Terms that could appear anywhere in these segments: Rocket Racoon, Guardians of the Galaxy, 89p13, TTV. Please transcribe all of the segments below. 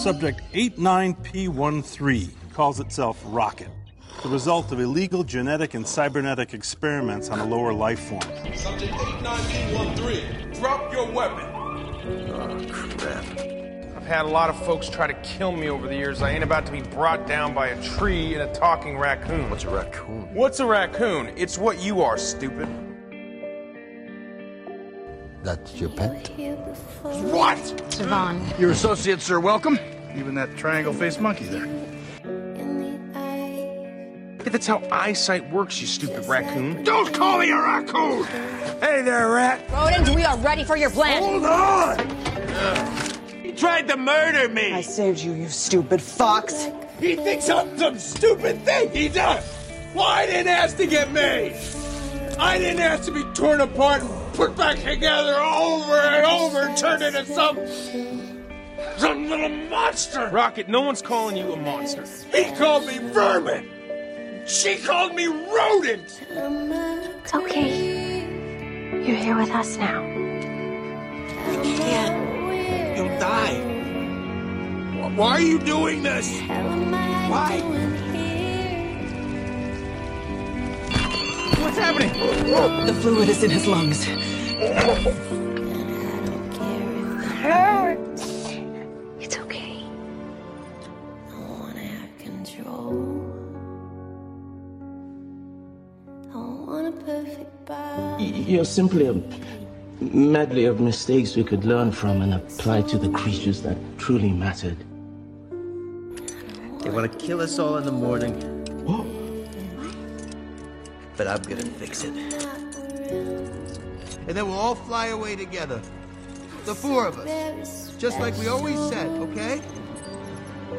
Subject 89p13 calls itself Rocket, the result of illegal genetic and cybernetic experiments on a lower life form. Subject 89p13, drop your weapon. Oh, crap. I've had a lot of folks try to kill me over the years. I ain't about to be brought down by a tree and a talking raccoon. What's a raccoon? What's a raccoon? It's what you are, stupid. That's your pet? What? Savon. Your associates are welcome. Even that triangle-faced monkey there. That's how eyesight works, you stupid raccoon. Don't call me a raccoon! Hey there, rat. Rodents, we are ready for your plan. Hold on! He tried to murder me. I saved you, you stupid fox. He thinks I'm some stupid thing. He does. Well, I didn't ask to get made. I didn't ask to be torn apart and put back together over and over and turned into some little monster. Rocket, no one's calling you a monster. He called me vermin. She called me rodent. It's okay. You're here with us now. You can't. You'll die. Why are you doing this? Why? What's happening? The fluid is in his lungs. It's okay. I want air control. I want a perfect body. You're simply a medley of mistakes we could learn from and apply to the creatures that truly mattered. They want to kill us all in the morning. Whoa. But I'm gonna fix it. And then we'll all fly away together. The four of us. Just like we always said, okay? I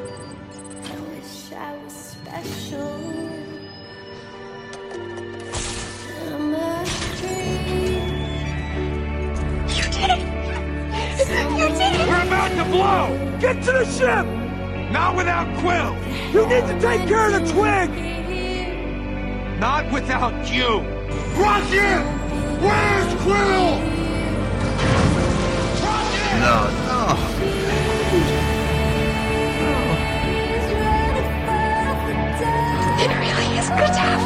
wish I was special. I'm a dream. You did it! You did it! We're about to blow! Get to the ship! Not without Quill! You need to take care of the twig! Not without you! Rocket! Where's Quill? Rocket! No. It really is good to have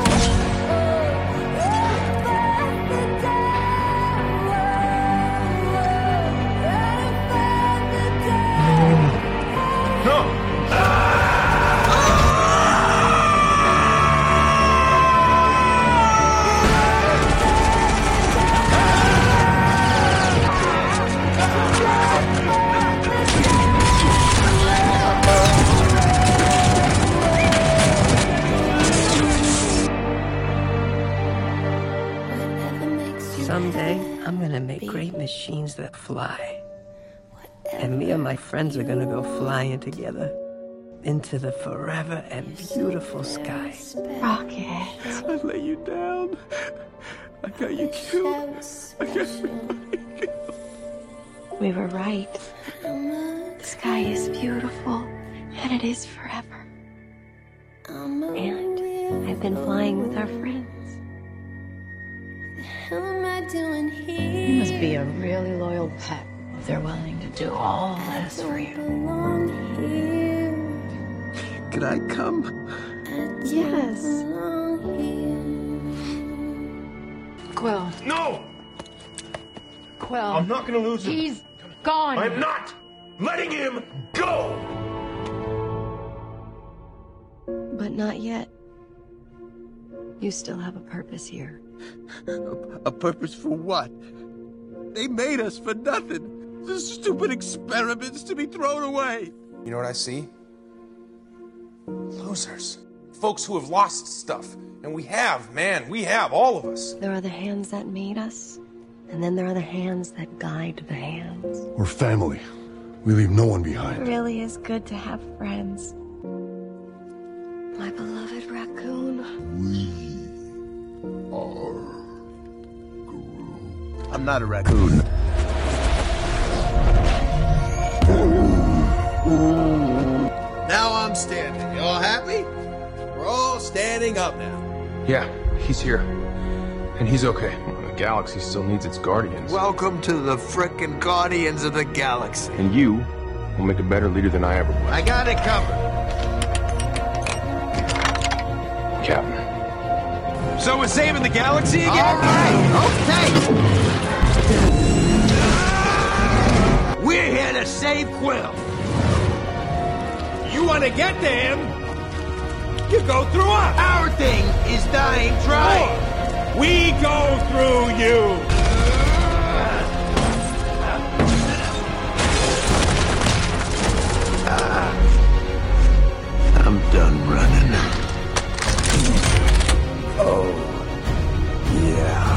someday, I'm gonna make great machines that fly. And me and my friends are gonna go flying together into the forever and beautiful sky. Rocket. I let you down. I got you killed. I got everybody killed. We were right. The sky is beautiful, and it is forever. And I've been flying with our friends. How am I doing here? You must be a really loyal pet if they're willing to do all this for you. Could I come? Yes. Quill. No! Quill. I'm not going to lose him. He's gone. I'm not letting him go! But not yet. You still have a purpose here. A purpose for what? They made us for nothing. These stupid experiments to be thrown away. You know what I see? Losers. Folks who have lost stuff. And we have, man, we have, all of us. There are the hands that made us, and then there are the hands that guide the hands. We're family. We leave no one behind. It really is good to have friends. My beloved raccoon. We. I'm not a raccoon. Now I'm standing. You all happy? We're all standing up now. Yeah, he's here. And he's okay. The galaxy still needs its guardians. Welcome to the frickin' Guardians of the Galaxy. And you will make a better leader than I ever was. I got it covered, Captain. So we're saving the galaxy again? All right, okay. We're here to save Quill. You want to get to him, you go through us. Our thing is dying trying. Oh, we go through you. I'm done running. Oh, yeah.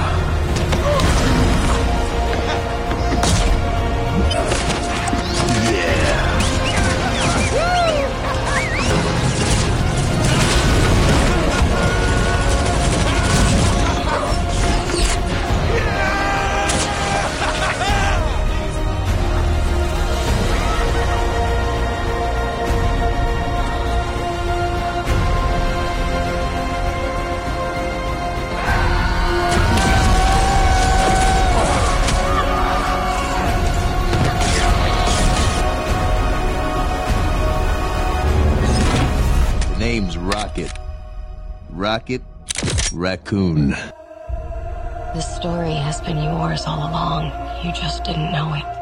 Rocket Racoon. This story has been yours all along. You just didn't know it.